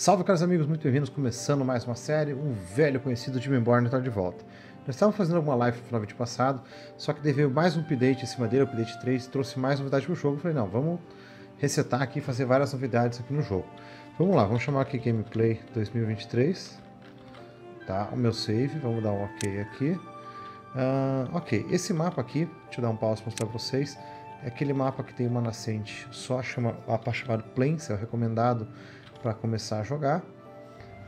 Salve, caros amigos, muito bem-vindos, começando mais uma série, um velho conhecido Timberborn está de volta. Nós estávamos fazendo alguma live no final do vídeo passado, só que teve mais um update em cima dele, o update 3, trouxe mais novidade para o jogo. Eu falei, não, vamos resetar aqui e fazer várias novidades aqui no jogo. Vamos lá, vamos chamar aqui Gameplay 2023, tá, o meu save, vamos dar um ok aqui. Ok, esse mapa aqui, deixa eu dar um pause para mostrar para vocês, é aquele mapa que tem uma nascente, só chama, mapa chamado Plains, é o recomendado para começar a jogar.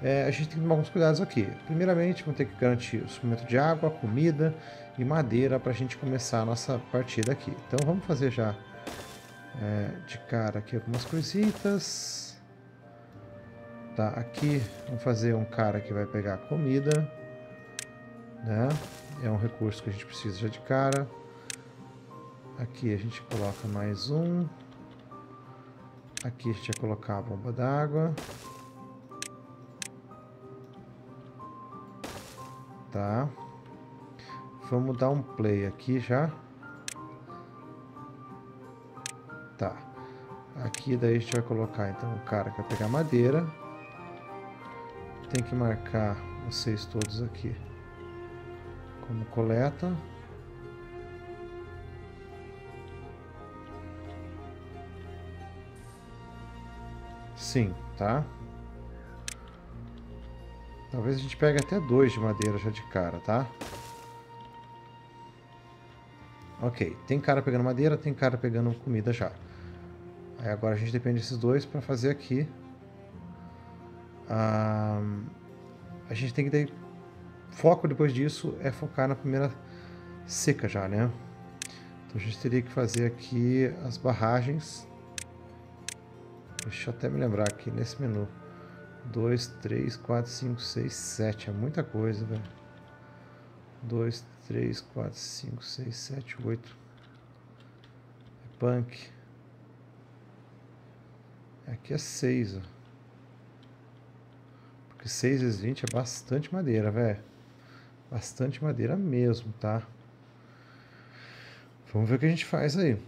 A gente tem que tomar alguns cuidados aqui. Primeiramente, vamos ter que garantir o suprimento de água, comida e madeira para a gente começar a nossa partida aqui. Então vamos fazer já de cara aqui algumas coisitas. Tá, aqui vamos fazer um cara que vai pegar comida, né? É um recurso que a gente precisa já de cara. Aqui a gente coloca mais um. Aqui a gente vai colocar a bomba d'água. Tá. Vamos dar um play aqui já. Tá. Aqui daí a gente vai colocar então o cara que vai pegar madeira. Tem que marcar vocês todos aqui como coleta. Sim, tá? Talvez a gente pegue até 2 de madeira já de cara, tá? Ok, tem cara pegando madeira, tem cara pegando comida já. Aí agora a gente depende desses dois para fazer aqui. A gente tem que ter foco depois disso, é focar na primeira seca já, né? Então a gente teria que fazer aqui as barragens. Deixa eu até me lembrar aqui nesse menu. 2, 3, 4, 5, 6, 7. É muita coisa, velho. 2, 3, 4, 5, 6, 7, 8. É punk. Aqui é 6, ó. Porque 6 vezes 20 é bastante madeira, velho. Bastante madeira mesmo, tá? Vamos ver o que a gente faz aí.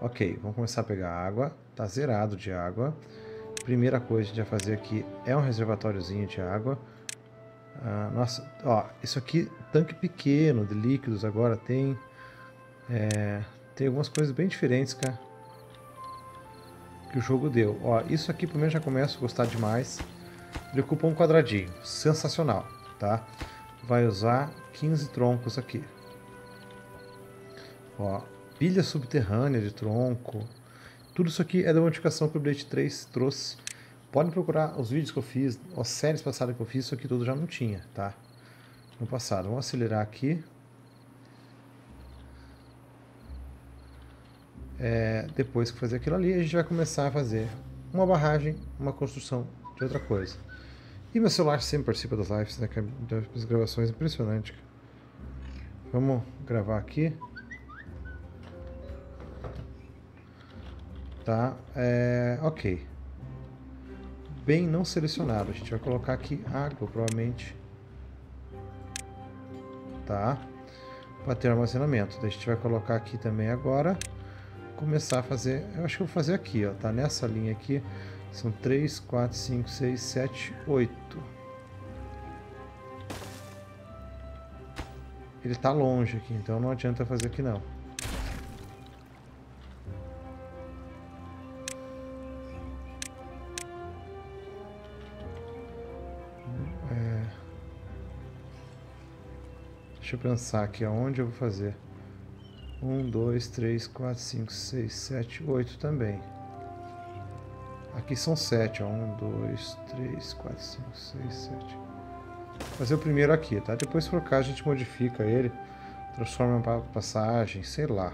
Ok, vamos começar a pegar água, tá zerado de água. Primeira coisa que a gente vai fazer aqui é um reservatóriozinho de água. Nossa, ó, isso aqui, tanque pequeno de líquidos agora tem. Tem algumas coisas bem diferentes, cara, que o jogo deu. Ó, isso aqui primeiro já começo a gostar demais. Ele ocupa um quadradinho, sensacional, tá? Vai usar 15 troncos aqui. Ó. Pilha subterrânea de tronco. Tudo isso aqui é da modificação que o Blade 3 trouxe. Podem procurar os vídeos que eu fiz, as séries passadas que eu fiz, isso aqui tudo já não tinha, tá? No passado. Vamos acelerar aqui. Depois que fazer aquilo ali, a gente vai começar a fazer uma barragem, uma construção de outra coisa. E meu celular sempre participa das lives, né? Das gravações, impressionante. Vamos gravar aqui. Tá, ok. Bem não selecionado, a gente vai colocar aqui água, provavelmente. Tá, para ter armazenamento. Daí a gente vai colocar aqui também agora. Começar a fazer, eu acho que eu vou fazer aqui, ó, tá nessa linha aqui. São 3, 4, 5, 6, 7, 8. Ele tá longe aqui, então não adianta fazer aqui não. Deixa eu pensar aqui aonde eu vou fazer. 1, 2, 3, 4, 5, 6, 7, 8 também. Aqui são 7. 1, 2, 3, 4, 5, 6, 7. Vou fazer o primeiro aqui, tá? Depois por cá a gente modifica ele. Transforma em passagem, sei lá.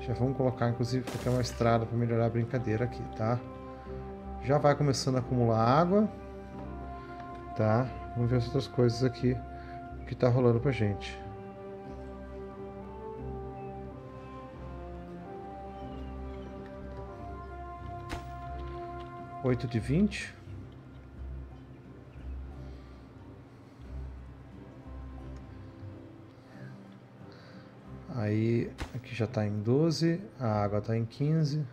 Já vamos colocar, inclusive, porque é uma estrada para melhorar a brincadeira aqui, tá? Já vai começando a acumular água. Tá? Vamos ver as outras coisas aqui que tá rolando pra gente. Oito de 20. Aí aqui já está em 12, a água está em 15.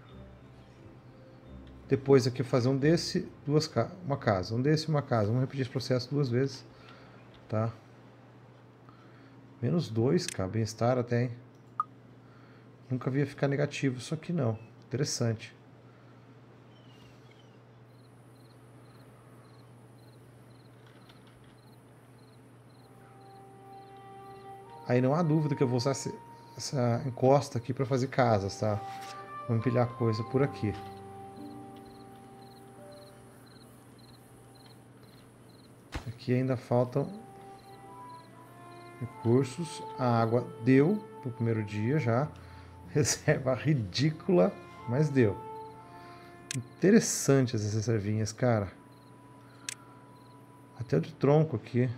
Depois aqui fazer um desse, uma casa, um desse, uma casa. Vamos repetir esse processo duas vezes, tá? Menos 2, cara, bem-estar até, hein? Nunca via ficar negativo, isso aqui não. Interessante. Aí não há dúvida que eu vou usar essa encosta aqui para fazer casas, tá? Vou empilhar coisa por aqui. Aqui ainda faltam recursos. A água deu no primeiro dia já. Reserva ridícula, mas deu. Interessante essas reservinhas, cara. Até o de tronco aqui.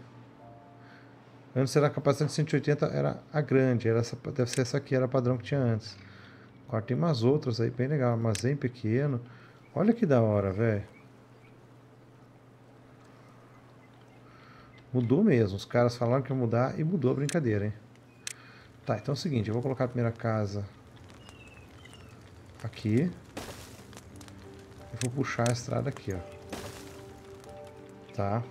Antes era a capacidade de 180, era a grande, era essa, deve ser essa aqui, era padrão que tinha antes. Agora tem umas outras aí, bem legal, armazém pequeno. Olha que da hora, velho. Mudou mesmo, os caras falaram que ia mudar e mudou a brincadeira, hein. Tá, então é o seguinte, eu vou colocar a primeira casa aqui. Eu vou puxar a estrada aqui, ó. Tá.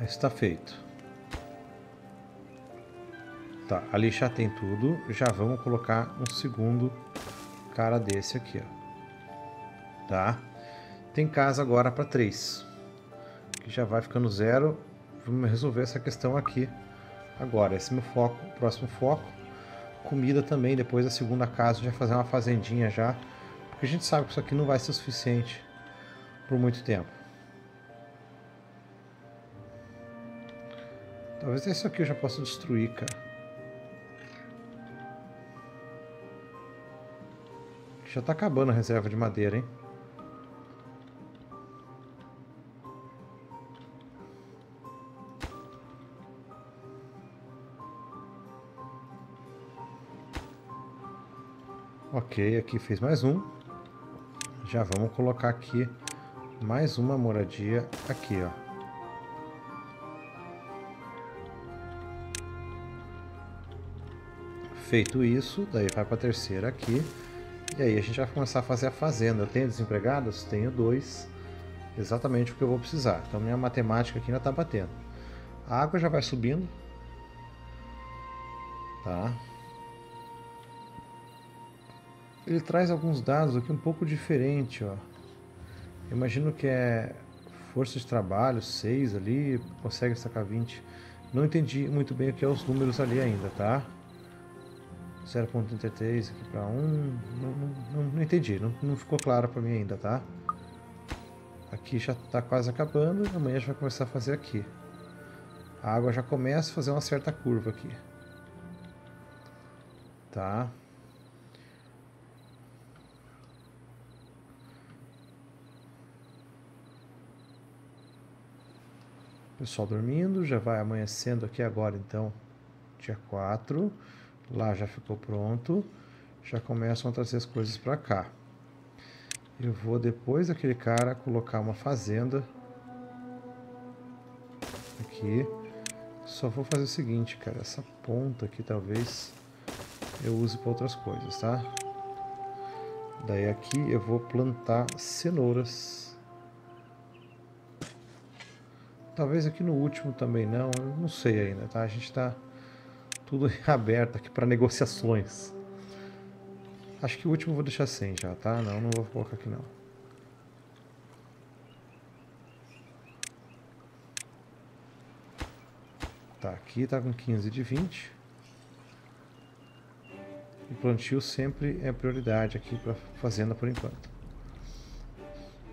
Está feito. Tá, ali já tem tudo. Já vamos colocar um segundo cara desse aqui, ó. Tá? Tem casa agora para 3. Que já vai ficando 0. Vamos resolver essa questão aqui agora. Esse é meu foco, próximo foco. Comida também, depois da segunda casa já fazer uma fazendinha já, porque a gente sabe que isso aqui não vai ser suficiente por muito tempo. Talvez isso aqui eu já possa destruir, cara. Já tá acabando a reserva de madeira, hein? Ok, aqui fez mais um. Já vamos colocar aqui mais uma moradia aqui, ó. Feito isso, daí vai para a terceira aqui. E aí a gente vai começar a fazer a fazenda. Eu tenho desempregados? Tenho 2. Exatamente o que eu vou precisar. Então minha matemática aqui ainda está batendo. A água já vai subindo. Tá. Ele traz alguns dados aqui um pouco diferente, ó. Eu imagino que é força de trabalho, 6 ali, consegue sacar 20. Não entendi muito bem o que é os números ali ainda, tá? 0.33 aqui para 1, não entendi, não ficou claro para mim ainda, tá? Aqui já está quase acabando, amanhã a gente vai começar a fazer aqui. A água já começa a fazer uma certa curva aqui. Tá? Pessoal dormindo, já vai amanhecendo aqui agora então, dia 4. Lá já ficou pronto, já começam a trazer as coisas para cá. Eu vou depois daquele cara colocar uma fazenda aqui. Só vou fazer o seguinte, cara, essa ponta aqui talvez eu use para outras coisas, tá? Daí aqui eu vou plantar cenouras. Talvez aqui no último também não, eu não sei ainda, tá? A gente está tudo aberto aqui para negociações. Acho que o último eu vou deixar sem já, tá? Não vou colocar aqui não. Tá, aqui tá com 15 de 20. O plantio sempre é prioridade aqui para fazenda por enquanto.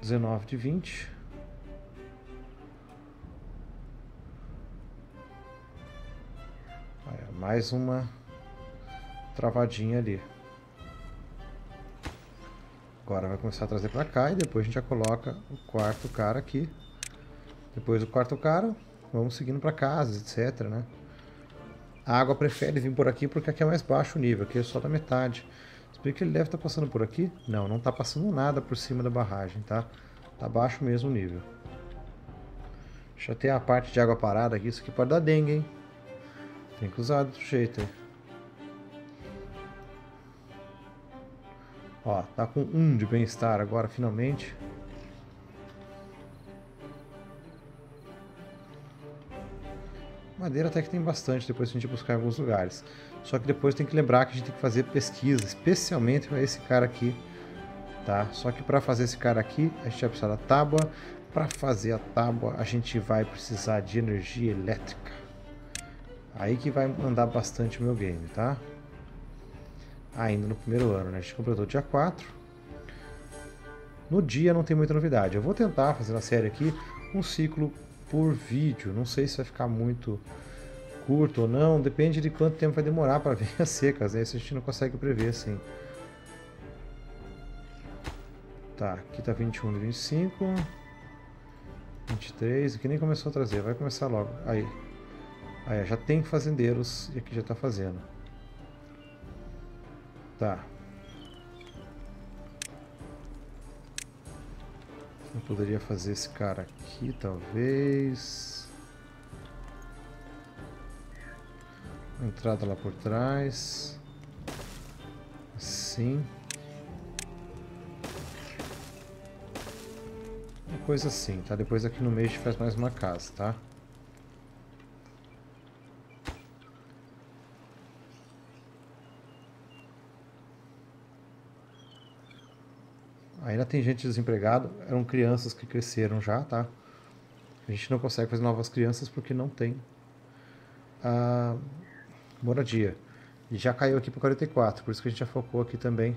19 de 20. Mais uma travadinha ali. Agora vai começar a trazer para cá e depois a gente já coloca o quarto cara aqui. Depois do quarto cara, vamos seguindo para casa, etc, né? A água prefere vir por aqui porque aqui é mais baixo o nível, aqui é só da metade. Se bem que ele deve estar passando por aqui. Não, não está passando nada por cima da barragem, tá? Tá baixo mesmo o nível. Deixa eu ter a parte de água parada aqui. Isso aqui pode dar dengue, hein? Tem que usar do outro jeito aí. Ó, tá com 1 de bem-estar agora, finalmente. Madeira até que tem bastante, depois a gente buscar em alguns lugares. Só que depois tem que lembrar que a gente tem que fazer pesquisa, especialmente para esse cara aqui, tá? Só que para fazer esse cara aqui, a gente vai precisar da tábua. Para fazer a tábua, a gente vai precisar de energia elétrica. Aí que vai andar bastante o meu game, tá? Ainda no primeiro ano, né? A gente completou dia 4. No dia não tem muita novidade. Eu vou tentar fazer na série aqui um ciclo por vídeo. Não sei se vai ficar muito curto ou não. Depende de quanto tempo vai demorar para vir as secas, né? Isso a gente não consegue prever, assim. Tá, aqui tá 21 de 25. 23, aqui nem começou a trazer, vai começar logo. Aí, aí já tem fazendeiros e aqui já tá fazendo. Tá. Eu poderia fazer esse cara aqui, talvez. Uma entrada lá por trás. Assim. Coisa assim, tá? Depois aqui no meio a gente faz mais uma casa, tá? Ainda tem gente desempregada, eram crianças que cresceram já, tá? A gente não consegue fazer novas crianças porque não tem a moradia. E já caiu aqui para 44, por isso que a gente já focou aqui também.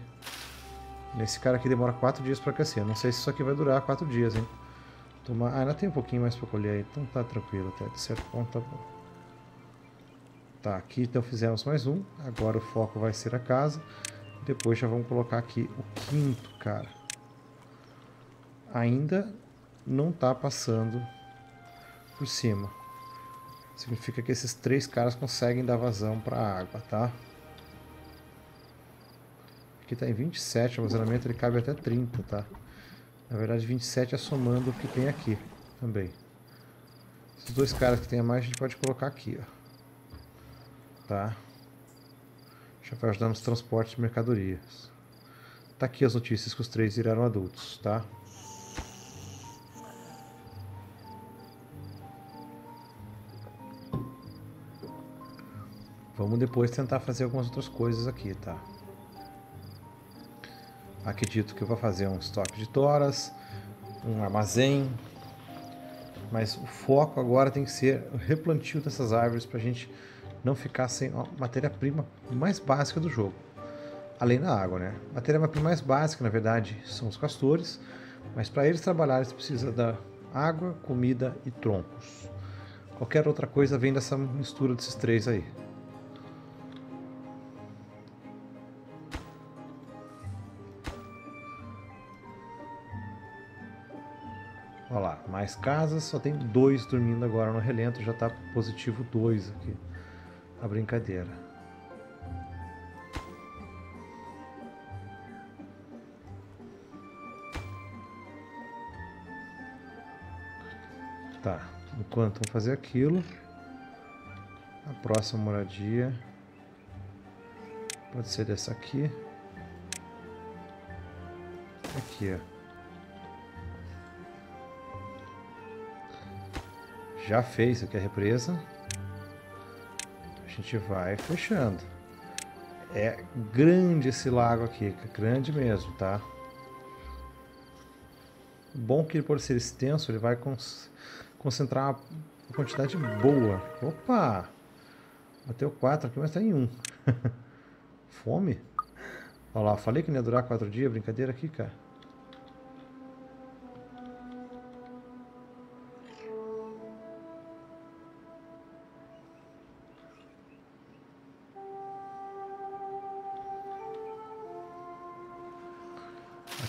Nesse cara aqui demora 4 dias para aquecer. Eu não sei se isso aqui vai durar 4 dias, hein? Toma... Ah, ainda tem um pouquinho mais para colher aí. Então tá tranquilo até. De certo ponto tá bom. Tá, aqui então fizemos mais um. Agora o foco vai ser a casa. Depois já vamos colocar aqui o 5º, cara. Ainda não tá passando por cima. Significa que esses 3 caras conseguem dar vazão para a água, tá? Aqui está em 27, o armazenamento ele cabe até 30, tá? Na verdade 27 é somando o que tem aqui também. Esses 2 caras que tem a mais a gente pode colocar aqui, ó. Tá? Já vai ajudar nos transportes de mercadorias. Tá aqui as notícias que os 3 viraram adultos, tá? Vamos depois tentar fazer algumas outras coisas aqui, tá? Acredito que eu vou fazer um estoque de toras, um armazém, mas o foco agora tem que ser o replantio dessas árvores para a gente não ficar sem a matéria-prima mais básica do jogo, além da água, né? A matéria-prima mais básica, na verdade, são os castores, mas para eles trabalharem você precisa da água, comida e troncos. Qualquer outra coisa vem dessa mistura desses 3 aí. Olha lá, mais casas, só tem 2 dormindo agora no relento, já tá positivo 2 aqui, a brincadeira. Tá, enquanto vamos fazer aquilo, a próxima moradia pode ser dessa aqui, aqui ó. Já fez aqui a represa, a gente vai fechando. É grande esse lago aqui, grande mesmo, tá? Bom que por ser extenso ele vai concentrar uma quantidade boa. Opa! Bateu 4 aqui, mas tá em 1. Fome? Olha lá, falei que não ia durar 4 dias, brincadeira aqui, cara.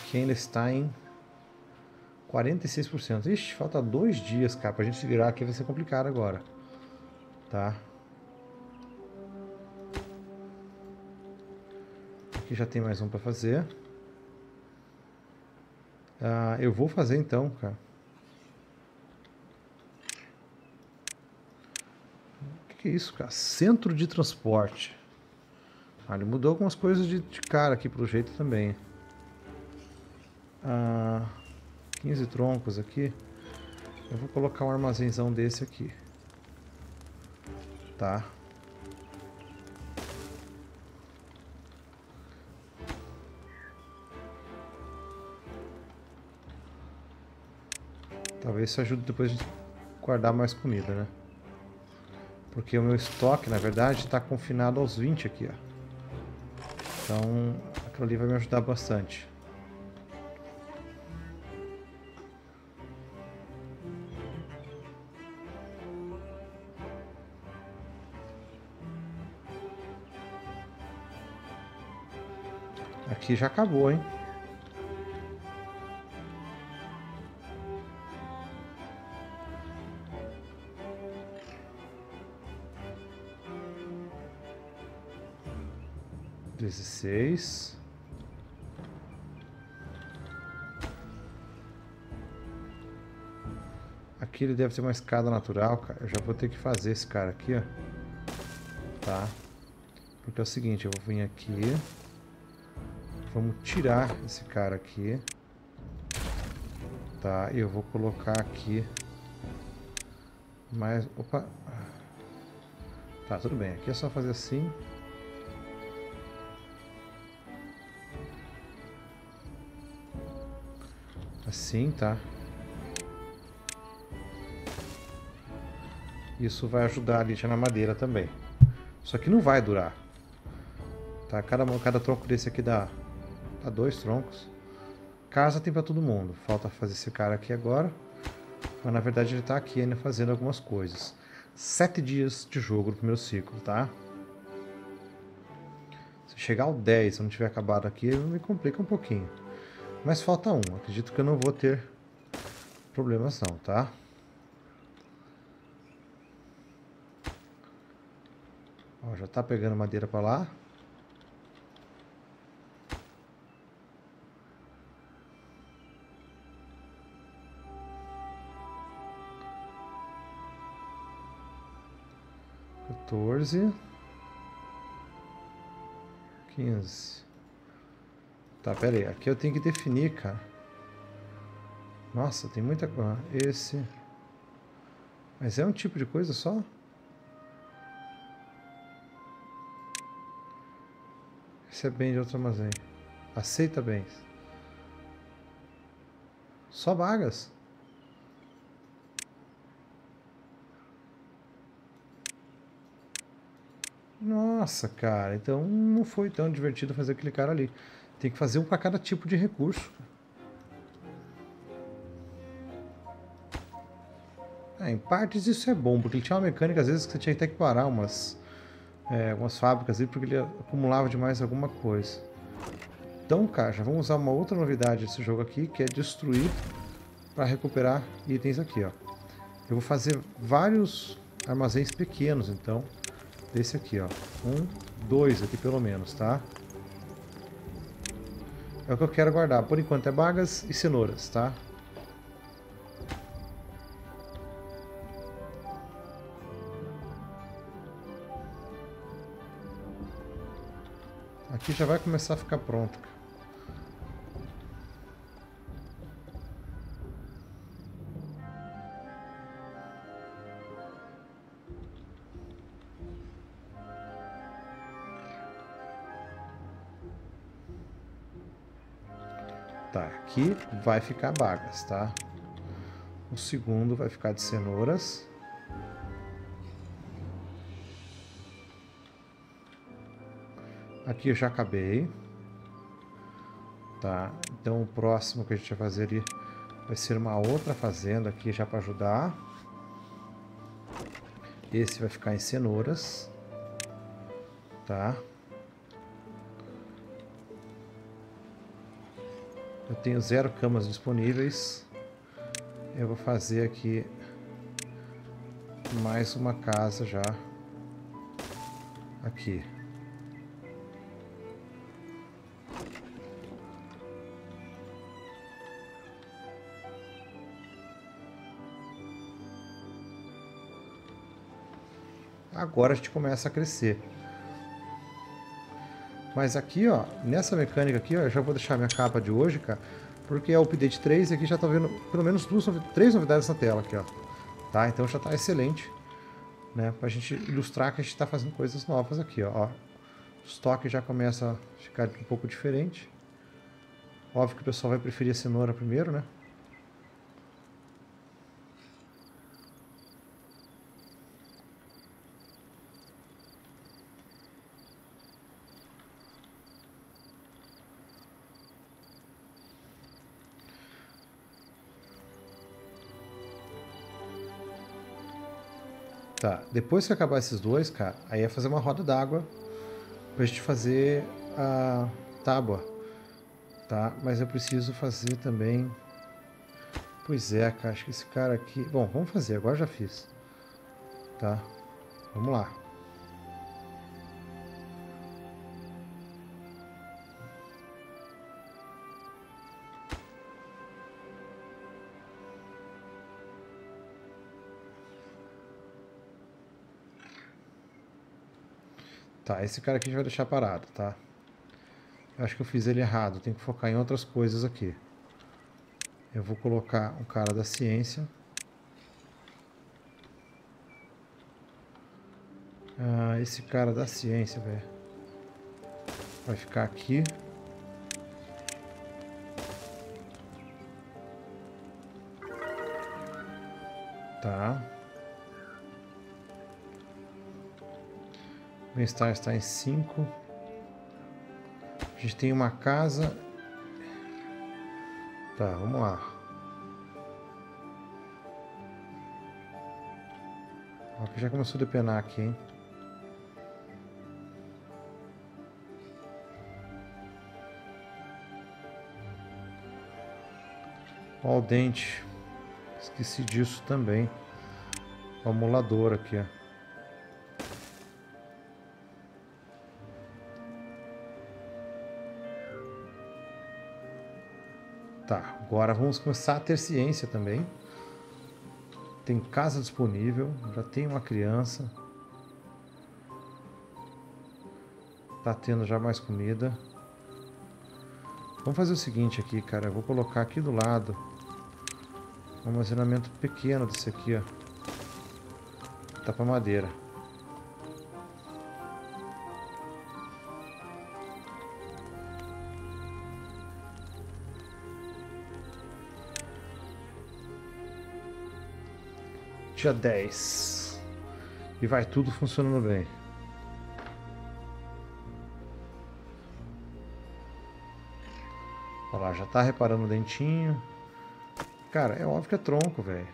Aqui ainda está em 46%. Ixi, falta 2 dias, cara, pra gente se virar aqui vai ser complicado agora. Tá? aqui já tem mais um para fazer. Ah, eu vou fazer então, cara. O que é isso, cara? Centro de transporte. Ah, ele mudou algumas coisas de cara aqui pelo jeito também. Ah, 15 troncos aqui. Eu vou colocar um armazenzão desse aqui. Tá. Talvez isso ajude depois a gente guardar mais comida, né? Porque o meu estoque, na verdade, está confinado aos 20 aqui, ó. Então, aquilo ali vai me ajudar bastante. Aqui já acabou, hein? Dezesseis. Aqui ele deve ter uma escada natural, cara. Eu já vou ter que fazer esse cara aqui, ó. Tá? Porque é o seguinte, eu vou vir aqui. Vamos tirar esse cara aqui. Tá, eu vou colocar aqui mais... Opa! Tá, tudo bem. Aqui é só fazer assim. Assim, tá? Isso vai ajudar ali já na madeira também. Só que não vai durar. Tá, cada tronco desse aqui dá... Tá, 2 troncos. Casa tem pra todo mundo. Falta fazer esse cara aqui agora. Mas na verdade ele tá aqui ainda fazendo algumas coisas. 7 dias de jogo no primeiro ciclo, tá? Se chegar ao 10, se eu não tiver acabado aqui, me complica um pouquinho. Mas falta um. Acredito que eu não vou ter problemas não, tá? Ó, já tá pegando madeira pra lá. quatorze, 15. Tá, pera aí. Aqui eu tenho que definir, cara. Nossa, tem muita coisa. Esse. Mas é um tipo de coisa só? Esse é bem de outro armazém. Aceita bens. Só vagas? Nossa, cara, então não foi tão divertido fazer aquele cara ali. Tem que fazer um para cada tipo de recurso. É, em partes isso é bom, porque ele tinha uma mecânica às vezes que você tinha até que parar umas fábricas ali, porque ele acumulava demais alguma coisa. Então, cara, já vamos usar uma outra novidade desse jogo aqui, que é destruir para recuperar itens aqui, ó. Eu vou fazer vários armazéns pequenos, então. Desse aqui, ó. 1, 2 aqui pelo menos, tá? É o que eu quero guardar. Por enquanto é bagas e cenouras, tá? Aqui já vai começar a ficar pronto. Aqui vai ficar bagas, tá? O segundo vai ficar de cenouras. Aqui eu já acabei. Tá? Então o próximo que a gente vai fazer ali vai ser uma outra fazenda aqui já para ajudar. Esse vai ficar em cenouras. Tá? Eu tenho 0 camas disponíveis. Eu vou fazer aqui mais uma casa já aqui. agora a gente começa a crescer. Mas aqui, ó, nessa mecânica aqui, ó, eu já vou deixar minha capa de hoje, cara, porque é o update 3 e aqui já tá vendo pelo menos três novidades na tela aqui, ó. Tá? Então já tá excelente, né? Pra gente ilustrar que a gente tá fazendo coisas novas aqui, ó. O estoque já começa a ficar um pouco diferente. Óbvio que o pessoal vai preferir a cenoura primeiro, né? Tá, depois que acabar esses dois, cara, aí é fazer uma roda d'água pra gente fazer a tábua, tá? Mas eu preciso fazer também... Pois é, cara, acho que esse cara aqui... Bom, vamos fazer, agora já fiz. Tá, vamos lá. Tá, esse cara aqui a gente vai deixar parado, tá? Eu acho que eu fiz ele errado, tenho que focar em outras coisas aqui. Eu vou colocar um cara da ciência. Ah, esse cara da ciência, velho. Vai ficar aqui. Tá. O bem-estar está em 5. A gente tem uma casa. Tá, vamos lá. Ó, que já começou a depenar aqui, hein? Ó, o dente. Esqueci disso também. O amolador aqui, ó. Tá, agora vamos começar a ter ciência também. Tem casa disponível, já tem uma criança. Tá tendo já mais comida. Vamos fazer o seguinte aqui, cara. Eu vou colocar aqui do lado um armazenamento pequeno desse aqui, ó. Tá pra madeira. Dia 10 e vai tudo funcionando bem. Olha lá, já tá reparando o dentinho. Cara, é óbvio que é tronco, velho.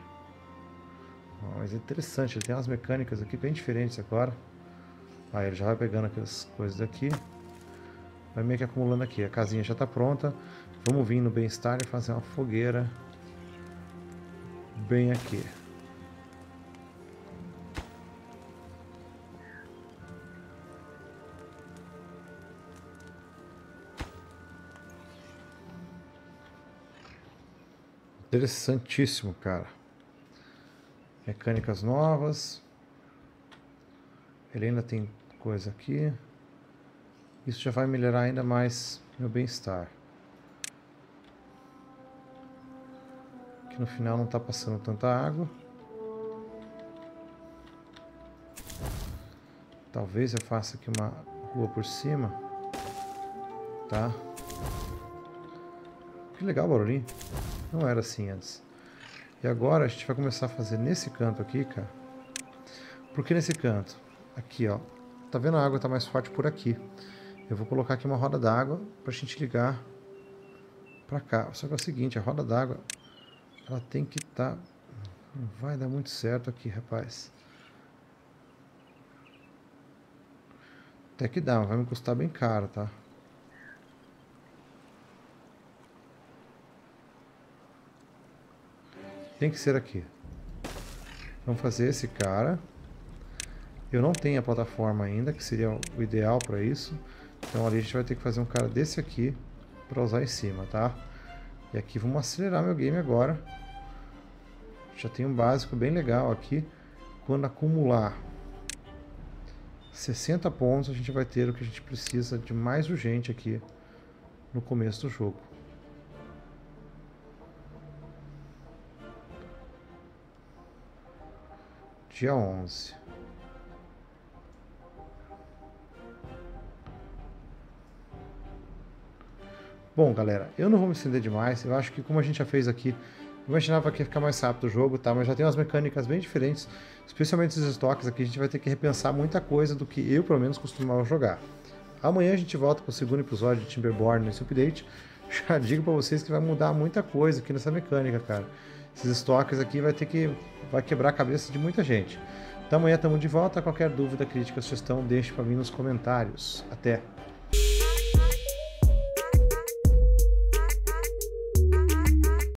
Mas é interessante, ele tem umas mecânicas aqui bem diferentes agora. Aí ele já vai pegando aquelas coisas daqui. Vai meio que acumulando aqui. A casinha já tá pronta. Vamos vir no bem-estar e fazer uma fogueira bem aqui. Interessantíssimo, cara. Mecânicas novas. Ele ainda tem coisa aqui. Isso já vai melhorar ainda mais meu bem-estar. Aqui no final não tá passando tanta água. Talvez eu faça aqui uma rua por cima. Tá? Que legal o barulhinho. Não era assim antes. E agora a gente vai começar a fazer nesse canto aqui, cara. Por que nesse canto? Aqui, ó. Tá vendo? A água tá mais forte por aqui. Eu vou colocar aqui uma roda d'água pra gente ligar pra cá. Só que é o seguinte, a roda d'água, ela tem que tá... Não vai dar muito certo aqui, rapaz. Até que dá, mas vai me custar bem caro, tá? Tem que ser aqui. Vamos fazer esse cara. Eu não tenho a plataforma ainda, que seria o ideal para isso. Então ali a gente vai ter que fazer um cara desse aqui para usar em cima, tá? E aqui vamos acelerar meu game agora. Já tem um básico bem legal aqui. Quando acumular 60 pontos a gente vai ter o que a gente precisa de mais urgente aqui no começo do jogo. Dia 11. Bom, galera, eu não vou me estender demais. Eu acho que como a gente já fez aqui, imaginava que ia ficar mais rápido o jogo, tá? Mas já tem umas mecânicas bem diferentes, especialmente os estoques aqui. A gente vai ter que repensar muita coisa do que eu, pelo menos, costumava jogar. Amanhã a gente volta com o segundo episódio de Timberborn nesse update. Já digo pra vocês que vai mudar muita coisa aqui nessa mecânica, cara. Esses estoques aqui vai quebrar a cabeça de muita gente. Então amanhã estamos de volta. Qualquer dúvida, crítica, sugestão, deixe pra mim nos comentários. Até!